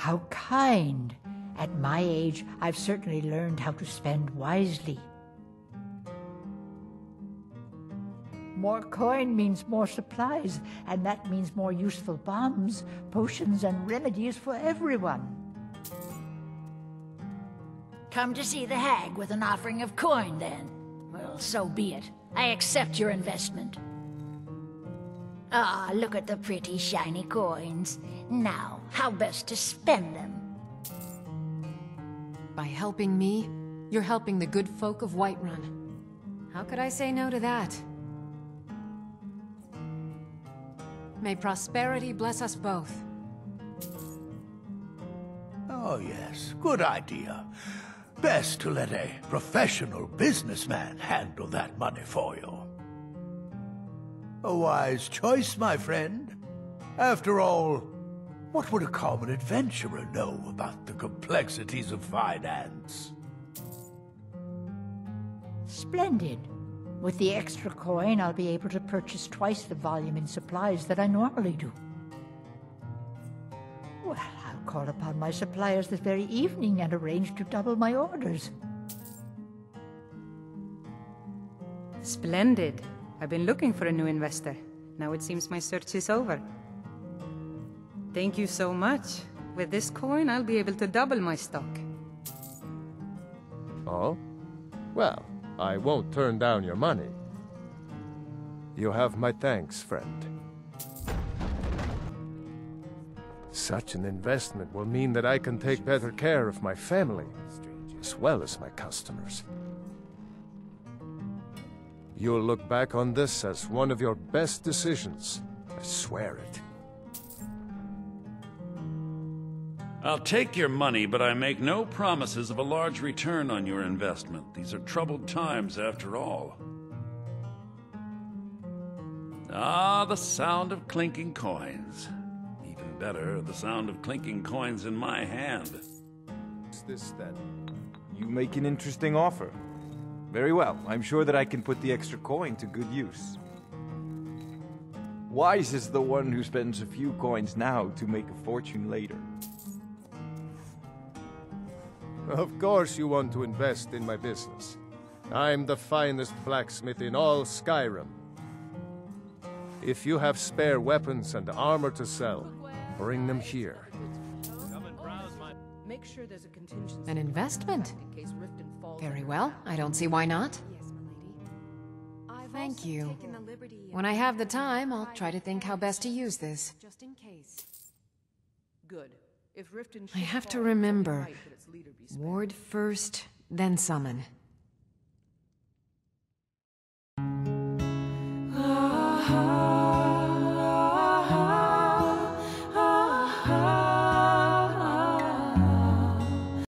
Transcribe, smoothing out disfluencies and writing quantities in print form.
How kind! At my age, I've certainly learned how to spend wisely. More coin means more supplies, and that means more useful bombs, potions, and remedies for everyone. Come to see the hag with an offering of coin, then. Well, so be it. I accept your investment. Ah, look at the pretty shiny coins. Now, how best to spend them? By helping me, you're helping the good folk of Whiterun. How could I say no to that? May prosperity bless us both. Oh yes, good idea. Best to let a professional businessman handle that money for you. A wise choice, my friend. After all, what would a common adventurer know about the complexities of finance? Splendid. With the extra coin, I'll be able to purchase twice the volume in supplies that I normally do. Well, I'll call upon my suppliers this very evening and arrange to double my orders. Splendid. I've been looking for a new investor. Now it seems my search is over. Thank you so much. With this coin, I'll be able to double my stock. Oh? Well, I won't turn down your money. You have my thanks, friend. Such an investment will mean that I can take better care of my family, as well as my customers. You'll look back on this as one of your best decisions. I swear it. I'll take your money, but I make no promises of a large return on your investment. These are troubled times, after all. Ah, the sound of clinking coins. Even better, the sound of clinking coins in my hand. What's this, then? You make an interesting offer. Very well. I'm sure that I can put the extra coin to good use. Wise is the one who spends a few coins now to make a fortune later. Of course you want to invest in my business. I'm the finest blacksmith in all Skyrim. If you have spare weapons and armor to sell, bring them here. An investment? Very well. I don't see why not. Thank you. When I have the time, I'll try to think how best to use this. Good. I have to remember. Ward first, then summon.